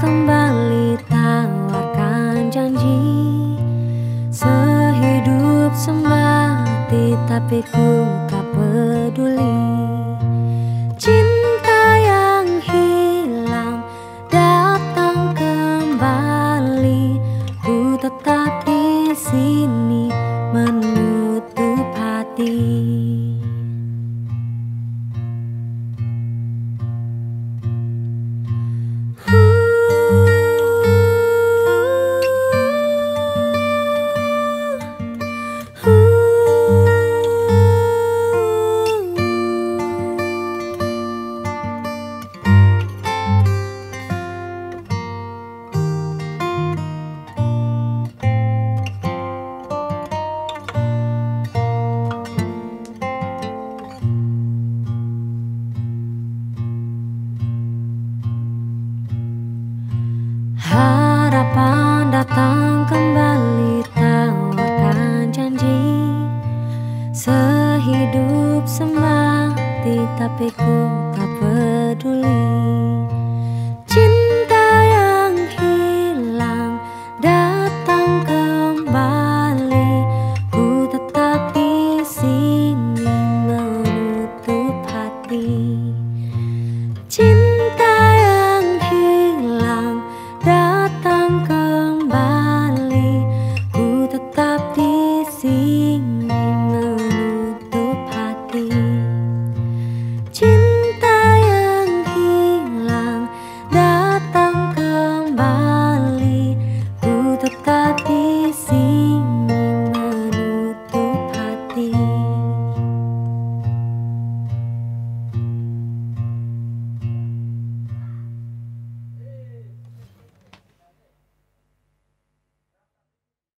kembali tawarkan janji, sehidup semati tapi ku tak peduli. Cinta yang hilang datang kembali, ku tetap di sini menutup hati. Harapan datang.